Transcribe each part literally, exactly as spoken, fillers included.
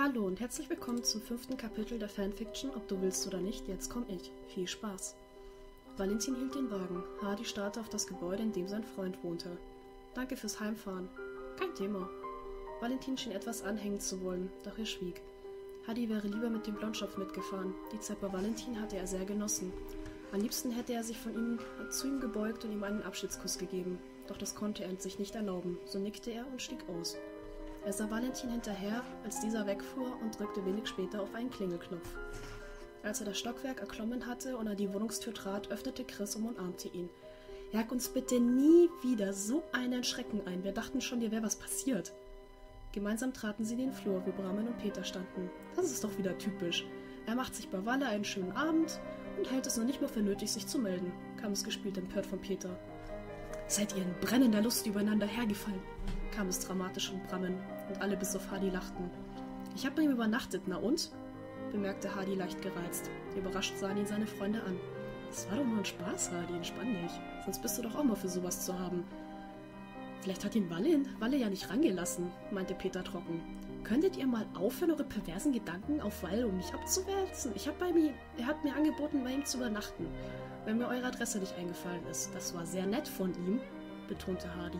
Hallo und herzlich willkommen zum fünften Kapitel der Fanfiction, ob du willst oder nicht, jetzt komm ich. Viel Spaß. Valentin hielt den Wagen. Hardy starrte auf das Gebäude, in dem sein Freund wohnte. Danke fürs Heimfahren. Kein Thema. Valentin schien etwas anhängen zu wollen, doch er schwieg. Hardy wäre lieber mit dem Blondschopf mitgefahren. Die Zeit bei Valentin hatte er sehr genossen. Am liebsten hätte er sich von ihm zu ihm gebeugt und ihm einen Abschiedskuss gegeben. Doch das konnte er sich nicht erlauben. So nickte er und stieg aus. Er sah Valentin hinterher, als dieser wegfuhr und drückte wenig später auf einen Klingelknopf. Als er das Stockwerk erklommen hatte und an die Wohnungstür trat, öffnete Chris und umarmte ihn. »Jag uns bitte nie wieder so einen Schrecken ein, wir dachten schon, dir wäre was passiert.« Gemeinsam traten sie in den Flur, wo Brahman und Peter standen. Das ist doch wieder typisch. Er macht sich bei Walle einen schönen Abend und hält es noch nicht mal für nötig, sich zu melden, kam es gespielt empört von Peter. »Seid ihr in brennender Lust übereinander hergefallen?« kam es dramatisch und Brammen, und alle bis auf Hardy lachten. »Ich habe bei ihm übernachtet, na und?« bemerkte Hardy leicht gereizt. Überrascht sahen ihn seine Freunde an. »Das war doch nur ein Spaß, Hardy, entspann dich. Sonst bist du doch auch mal für sowas zu haben.« »Vielleicht hat ihn Walle, Walle ja nicht rangelassen«, meinte Peter trocken. »Könntet ihr mal aufhören, eure perversen Gedanken auf Walle um mich abzuwälzen? Ich hab bei mir, er hat mir angeboten, bei ihm zu übernachten, wenn mir eure Adresse nicht eingefallen ist. Das war sehr nett von ihm«, betonte Hardy.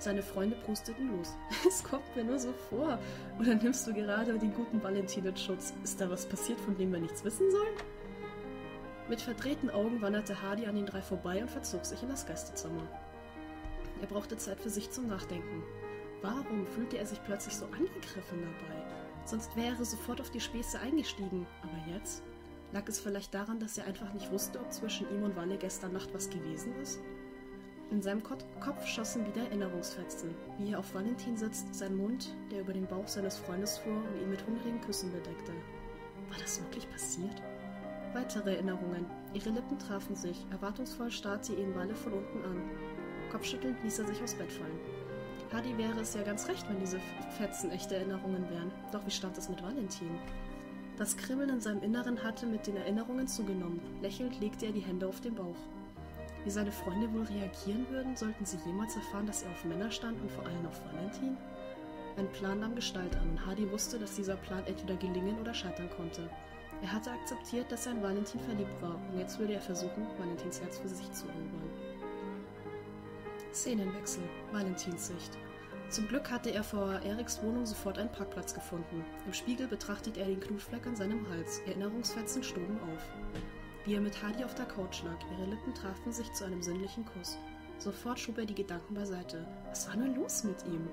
Seine Freunde prusteten los. »Es kommt mir nur so vor. Oder nimmst du gerade den guten Valentin in Schutz? Ist da was passiert, von dem wir nichts wissen sollen?« Mit verdrehten Augen wanderte Hardy an den drei vorbei und verzog sich in das Gästezimmer. Er brauchte Zeit für sich zum Nachdenken. Warum fühlte er sich plötzlich so angegriffen dabei? Sonst wäre er sofort auf die Späße eingestiegen. Aber jetzt? Lag es vielleicht daran, dass er einfach nicht wusste, ob zwischen ihm und Walle gestern Nacht was gewesen ist? In seinem Kopf schossen wieder Erinnerungsfetzen, wie er auf Valentin sitzt, sein Mund, der über den Bauch seines Freundes fuhr und ihn mit hungrigen Küssen bedeckte. War das wirklich passiert? Weitere Erinnerungen. Ihre Lippen trafen sich, erwartungsvoll starrte ihn Walle von unten an. Kopfschüttelnd ließ er sich aufs Bett fallen. Hardy wäre es ja ganz recht, wenn diese Fetzen echte Erinnerungen wären. Doch wie stand es mit Valentin? Das Kribbeln in seinem Inneren hatte mit den Erinnerungen zugenommen. Lächelnd legte er die Hände auf den Bauch. Wie seine Freunde wohl reagieren würden, sollten sie jemals erfahren, dass er auf Männer stand und vor allem auf Valentin? Ein Plan nahm Gestalt an und Hardy wusste, dass dieser Plan entweder gelingen oder scheitern konnte. Er hatte akzeptiert, dass er in Valentin verliebt war und jetzt würde er versuchen, Valentins Herz für sich zu erobern. Szenenwechsel. Valentins Sicht. Zum Glück hatte er vor Eriks Wohnung sofort einen Parkplatz gefunden. Im Spiegel betrachtet er den Knutschfleck an seinem Hals. Erinnerungsfetzen stoben auf. Wie er mit Hardy auf der Couch lag, ihre Lippen trafen sich zu einem sinnlichen Kuss. Sofort schob er die Gedanken beiseite. Was war nun los mit ihm?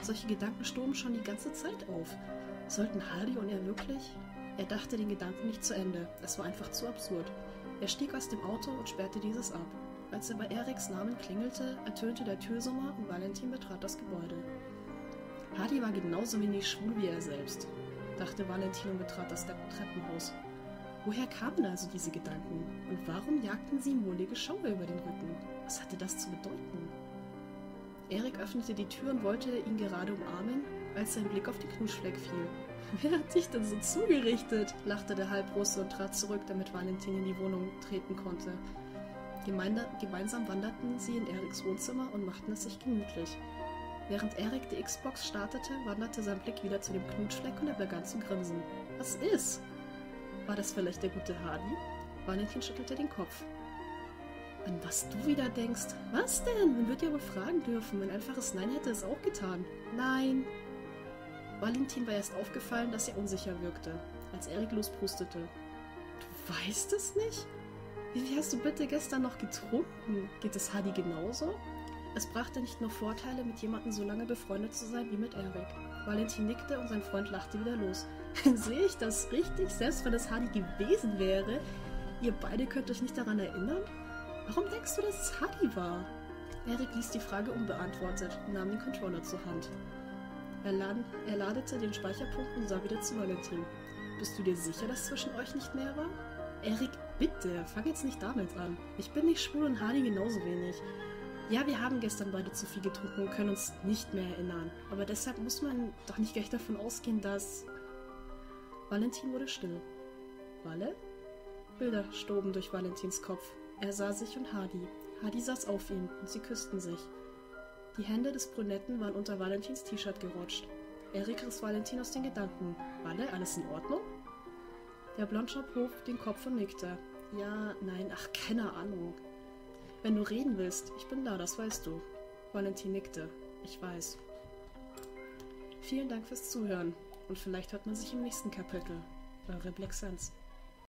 Solche Gedanken stoben schon die ganze Zeit auf. Sollten Hardy und er wirklich? Er dachte den Gedanken nicht zu Ende. Es war einfach zu absurd. Er stieg aus dem Auto und sperrte dieses ab. Als er bei Eriks Namen klingelte, ertönte der Türsummer und Valentin betrat das Gebäude. Hardy war genauso wenig schwul wie er selbst, dachte Valentin und betrat das Treppenhaus. Woher kamen also diese Gedanken? Und warum jagten sie mollige Schaue über den Rücken? Was hatte das zu bedeuten? Erik öffnete die Tür und wollte ihn gerade umarmen, als sein Blick auf den Knutschfleck fiel. »Wer hat dich denn so zugerichtet?« lachte der Halbrusse und trat zurück, damit Valentin in die Wohnung treten konnte. Gemeinde, gemeinsam wanderten sie in Eriks Wohnzimmer und machten es sich gemütlich. Während Erik die Xbox startete, wanderte sein Blick wieder zu dem Knutschfleck und er begann zu grinsen. »Was ist?« War das vielleicht der gute Hardy? Valentin schüttelte den Kopf. An was du wieder denkst? Was denn? Man wird ja wohl fragen dürfen. Ein einfaches Nein hätte es auch getan. Nein! Valentin war erst aufgefallen, dass er unsicher wirkte, als Erik losprustete. Du weißt es nicht? Wie viel hast du bitte gestern noch getrunken? Geht es Hardy genauso? Es brachte nicht nur Vorteile, mit jemandem so lange befreundet zu sein wie mit Erik. Valentin nickte und sein Freund lachte wieder los. Sehe ich das richtig? Selbst wenn es Hardy gewesen wäre, ihr beide könnt euch nicht daran erinnern? Warum denkst du, dass es Hardy war? Erik ließ die Frage unbeantwortet und nahm den Controller zur Hand. Er, laden, er ladete den Speicherpunkt und sah wieder zu Valentin. Bist du dir sicher, dass zwischen euch nicht mehr war? Erik, bitte, fang jetzt nicht damit an. Ich bin nicht schwul und Hardy genauso wenig. Ja, wir haben gestern beide zu viel getrunken und können uns nicht mehr erinnern. Aber deshalb muss man doch nicht gleich davon ausgehen, dass... Valentin wurde still. Walle? Bilder stoben durch Valentins Kopf. Er sah sich und Hardy. Hardy saß auf ihm und sie küssten sich. Die Hände des Brünetten waren unter Valentins T-Shirt gerutscht. Erik riss Valentin aus den Gedanken. Wanne, alles in Ordnung? Der Blondschopf hob den Kopf und nickte. Ja, nein, ach, keine Ahnung. Wenn du reden willst, ich bin da, das weißt du. Valentin nickte. Ich weiß. Vielen Dank fürs Zuhören. Und vielleicht hört man sich im nächsten Kapitel. Eure BlackSense.